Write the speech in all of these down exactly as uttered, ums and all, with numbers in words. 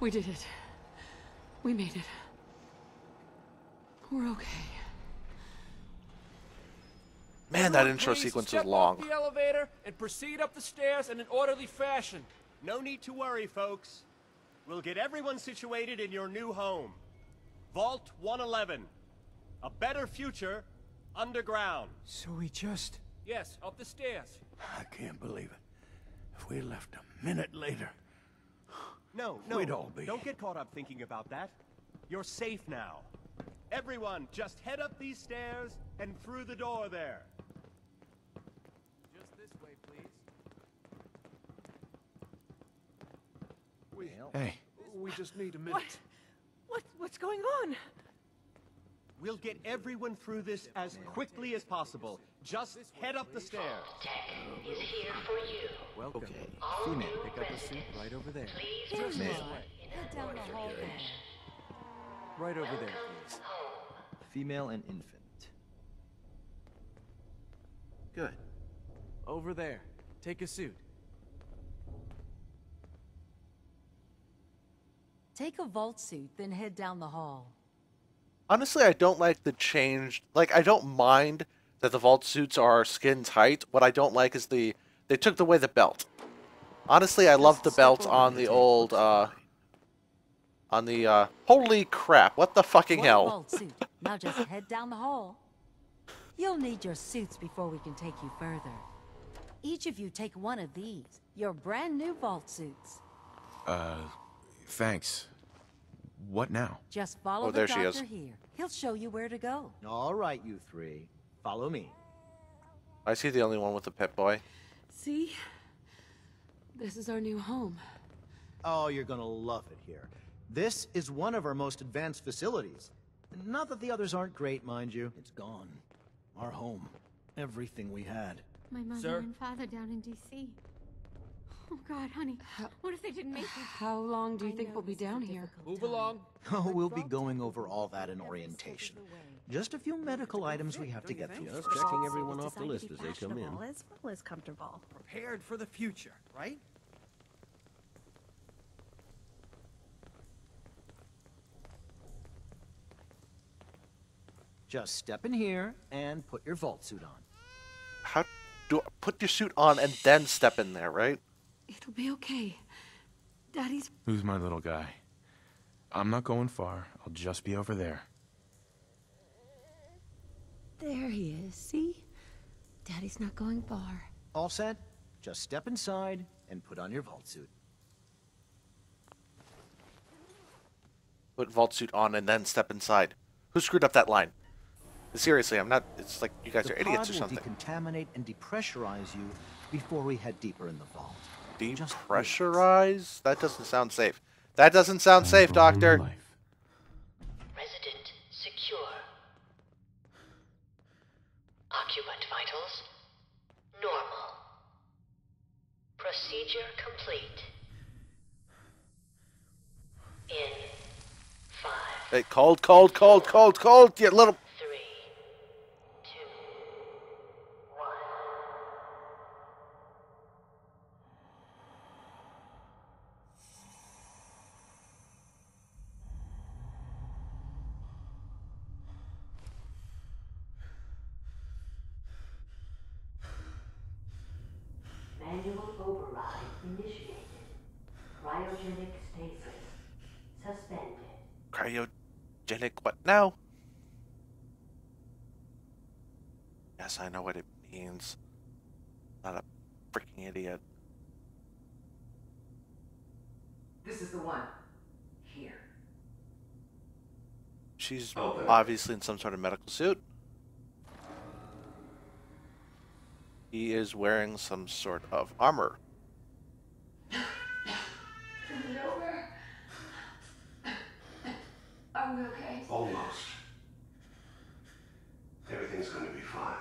We did it. We made it. We're okay. Man, that intro sequence is long. Step off the elevator and proceed up the stairs in an orderly fashion. No need to worry, folks. We'll get everyone situated in your new home. Vault one eleven. A better future underground. So we just... Yes, up the stairs. I can't believe it. If we left a minute later... No, no, we'd all be... Don't get caught up thinking about that. You're safe now. Everyone, just head up these stairs and through the door there. Just this way, please. We... Hey. We just need a minute. What? What? What's going on? We'll get everyone through this as quickly as possible. Just head up the stairs. Vault-Tec is here for you. Welcome. Okay. Female, pick up the suit right over there. Please male. Head down the hallway. Right over there, please. Female and infant. Good. Over there. Take a suit. Take a vault suit, then head down the hall. Honestly, I don't like the change. Like, I don't mind that the vault suits are skin tight. What I don't like is the... They took away the belt. Honestly, I love the belt on the old, uh... On the, uh... Holy crap, what the fucking hell? Vault suit. Now just head down the hall. You'll need your suits before we can take you further. Each of you take one of these. Your brand new vault suits. Uh... Thanks. What now? Just follow oh, the doctor here. He'll show you where to go. All right, you three. Follow me. I see the only one with a pet boy. See? This is our new home. Oh, you're gonna love it here. This is one of our most advanced facilities. Not that the others aren't great, mind you. It's gone. Our home. Everything we had. My mother Sir? and father down in D C Oh, God, honey. What if they didn't make it? How long do you think we'll be down here? Move along. Oh, we'll be going over all that in orientation. Just a few medical items we have to get through. Just checking everyone off the list as they come in. As well as comfortable. Prepared for the future, right? Just step in here and put your vault suit on. How do I put your suit on and then step in there, right? It'll be okay. Daddy's... Who's my little guy? I'm not going far. I'll just be over there. There he is, see? Daddy's not going far. All set? Just step inside and put on your vault suit. Put vault suit on and then step inside. Who screwed up that line? Seriously, I'm not... It's like you guys the are idiots or something. The pod will decontaminate and depressurize you before we head deeper in the vault. Depressurize? That doesn't sound safe. That doesn't sound safe, Doctor. Resident secure. Occupant vitals normal. Procedure complete. In five. Hey, cold, cold, cold, cold, cold. You little. Manual override initiated. Cryogenic stasis suspended. Cryogenic what now? Yes, I know what it means. I'm not a freaking idiot. This is the one. Here. She's okay. Obviously in some sort of medical suit. He is wearing some sort of armor. Is it over? Are we okay? Almost. Everything's going to be fine.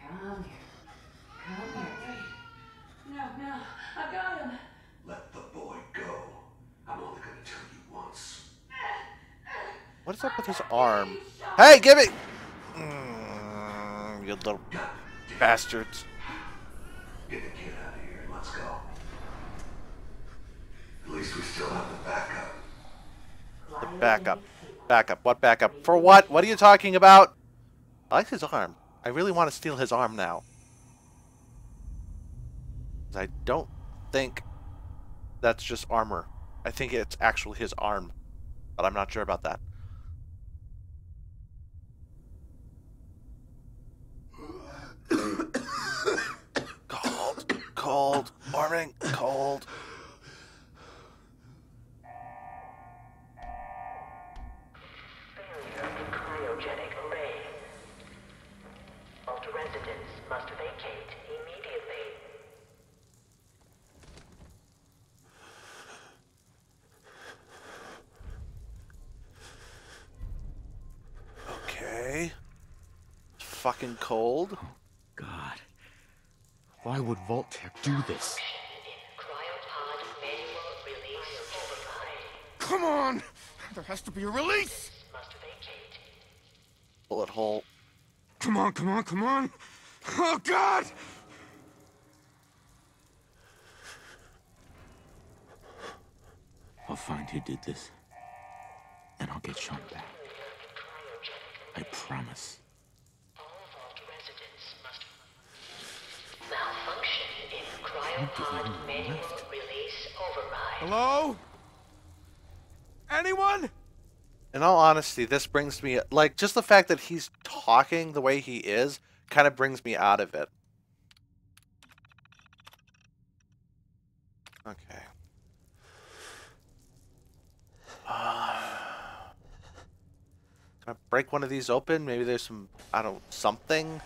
Come here. Come here. No, no. I've got him. Let the boy go. I'm only going to tell you once. What is up with his arm? Hey, give it! Mm, you little... Bastards. Get the kid out of here and let's go. least we still have the backup. The backup. Backup. What backup? For what? What are you talking about? I like his arm. I really want to steal his arm now. I don't think that's just armor. I think it's actually his arm. But I'm not sure about that. Cold. Cold. Warming. Cold. Must vacate immediately. Okay. It's fucking cold. Oh, God. Why would Vault-Tec do this? Come on! There has to be a release! Must vacate. Bullet hole. Come on, come on, come on! Oh, God! I'll find who did this, and I'll get Sean back. I promise. All Vault residents must malfunction in cryopod manual release override. Hello? Anyone? In all honesty, this brings me, like, just the fact that he's talking the way he is kind of brings me out of it. Okay. Uh, can I break one of these open? Maybe there's some, I don't, something.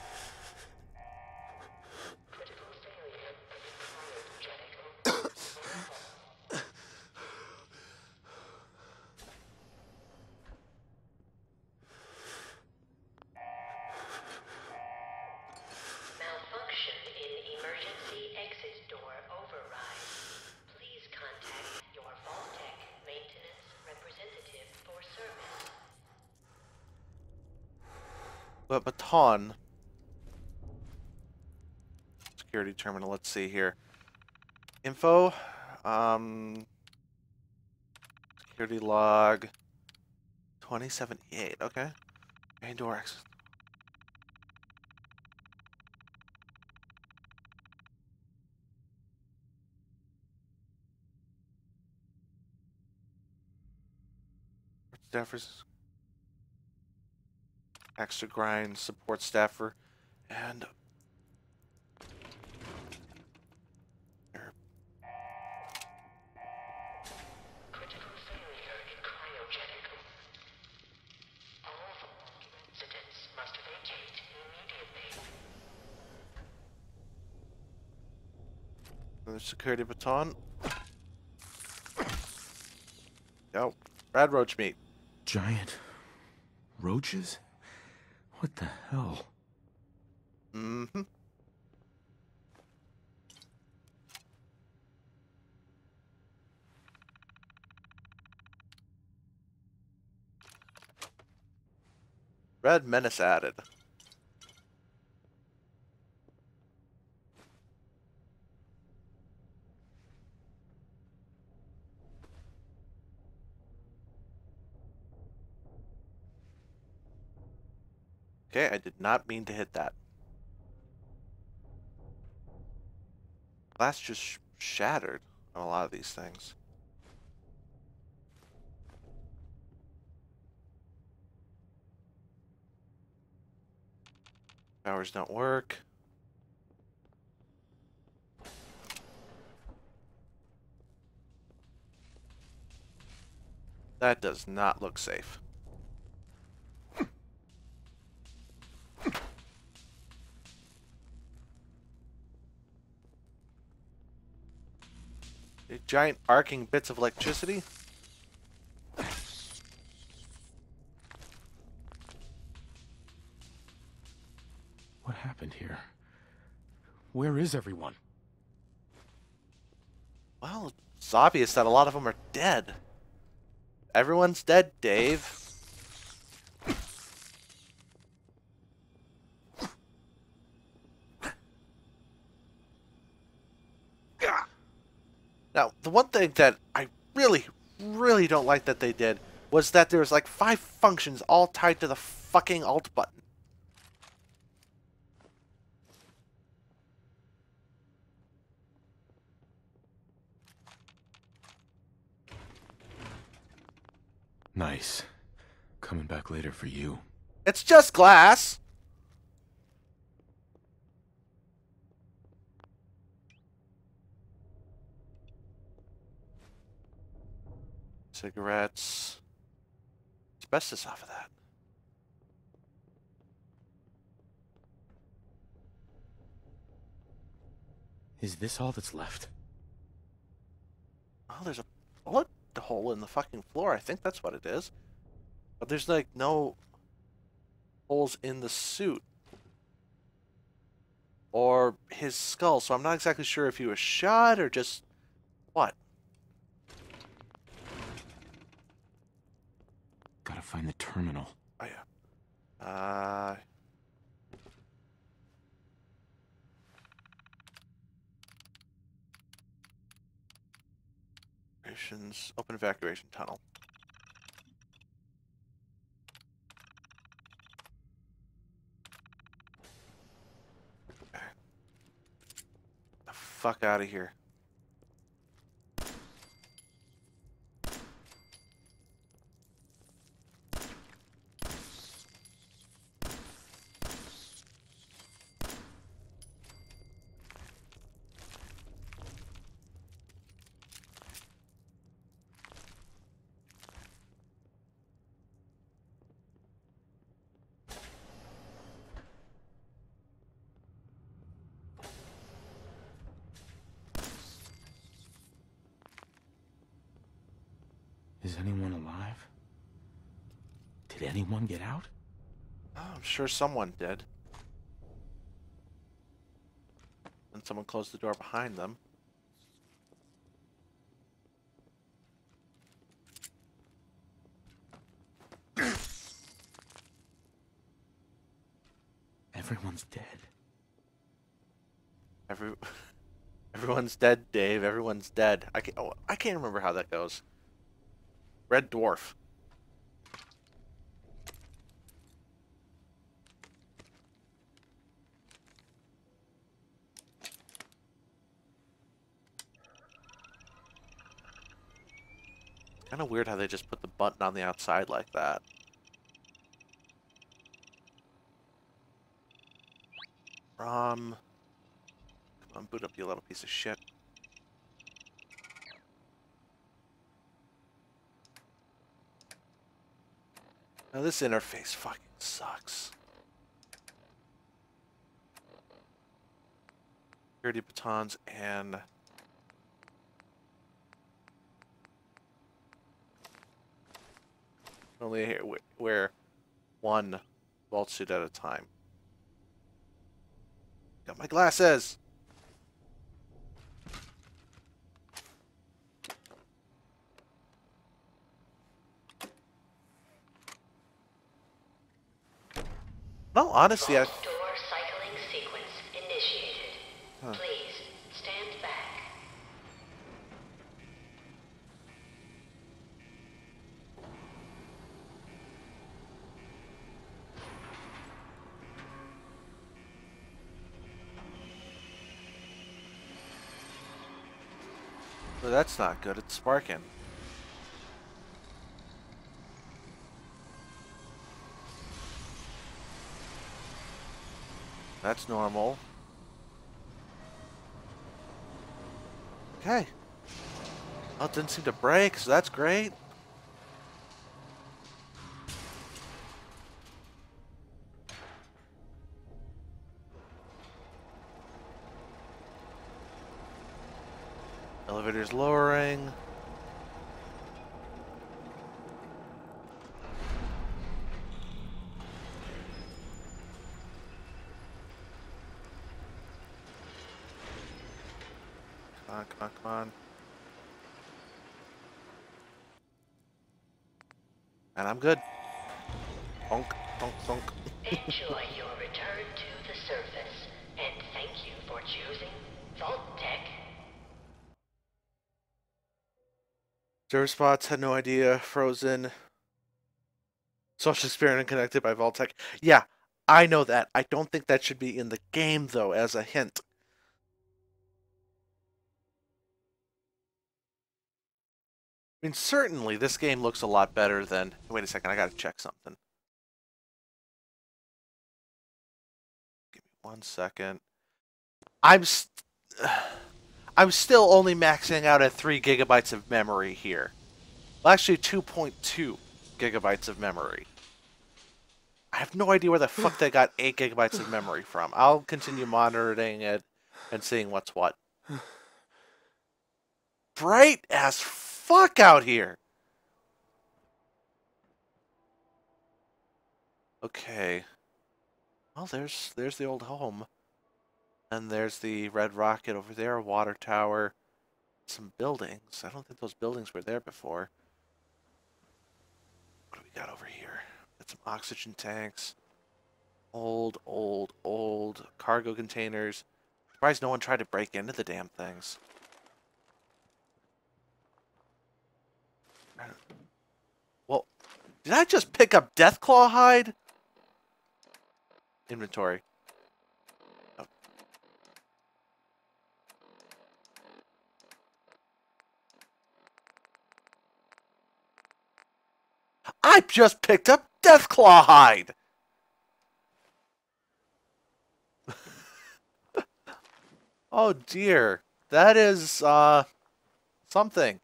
But baton. Security terminal, let's see here. Info. Um security log twenty seventy-eight, okay. Main door access. Staffers. Extra grind, support staffer, and critical failure in cryogenic. All Vault residents must vacate immediately. Another security baton. Yo, rad roach meat. Giant roaches? What the hell? Mm-hmm. Red menace added. Okay, I did not mean to hit that. Glass just sh shattered on a lot of these things. Powers don't work. That does not look safe. Giant arcing bits of electricity. What happened here? Where is everyone? Well, it's obvious that a lot of them are dead. Everyone's dead, Dave. The one thing that I really, really don't like that they did was that there was like five functions all tied to the fucking alt button. Nice. Coming back later for you. It's just glass. Cigarettes. Asbestos off of that. Is this all that's left? Oh, there's a bullet hole in the fucking floor. I think that's what it is. But there's like no holes in the suit. Or his skull. So I'm not exactly sure if he was shot or just what. Gotta find the terminal. Oh, yeah. Uh... Open evacuation tunnel. Okay. The fuck out of here. Is anyone alive? Did anyone get out? Oh, I'm sure someone did. And someone closed the door behind them. Everyone's dead. Every Everyone's dead, Dave. Everyone's dead. I can't, oh, I can't remember how that goes. Red Dwarf. Kind of weird how they just put the button on the outside like that. Um, come on, boot up, you little piece of shit. Now this interface fucking sucks. Security batons and only wear one vault suit at a time. Got my glasses. No, honestly, I... Vault door cycling sequence initiated. Huh. Please stand back. Well, that's not good. It's sparking. That's normal. Okay. Oh, it didn't seem to break, so that's great. Elevator's lowering. Come on, come on. And I'm good. Bonk, bonk, bonk. Enjoy your return to the surface, and thank you for choosing Vault-Tec. Server spots had no idea. Frozen. Social experiment connected by Vault-Tec. Yeah, I know that. I don't think that should be in the game, though, as a hint. I mean, certainly this game looks a lot better than... Wait a second, I gotta check something. Give me one second. I'm... St I'm still only maxing out at three gigabytes of memory here. Well, actually, two point two gigabytes of memory. I have no idea where the fuck they got eight gigabytes of memory from. I'll continue monitoring it and seeing what's what. Bright as fuck. Fuck out here. Okay. Well, there's there's the old home, and there's the red rocket over there, water tower, some buildings. I don't think those buildings were there before. What do we got over here? Got some oxygen tanks, old, old, old cargo containers. Surprised no one tried to break into the damn things. Well, did I just pick up Deathclaw hide? Inventory. Oh. I just picked up Deathclaw hide! Oh dear. That is, uh, something.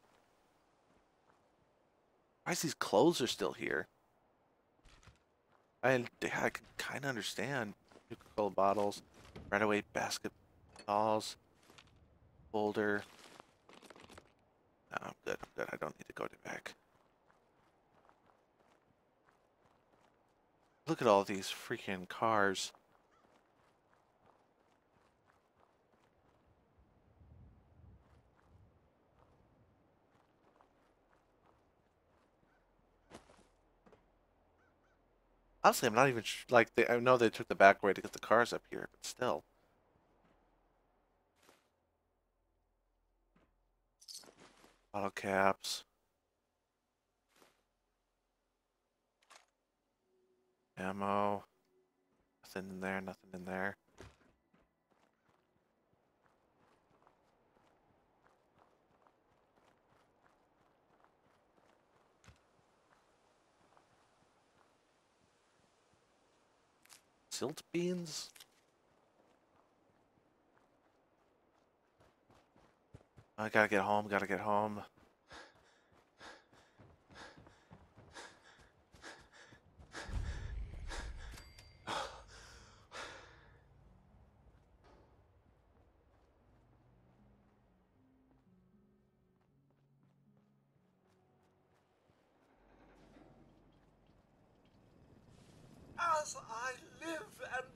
Why is these clothes are still here? I, I can kind of understand. Coca-Cola bottles, right away basketballs, boulder. No, I'm good, I'm good. I don't need to go to back. Look at all these freaking cars. Honestly, I'm not even sh like they, I know they took the back way to get the cars up here, but still. Bottle caps. Ammo. Nothing in there, nothing in there. Silt beans? I gotta get home, gotta get home. As I live and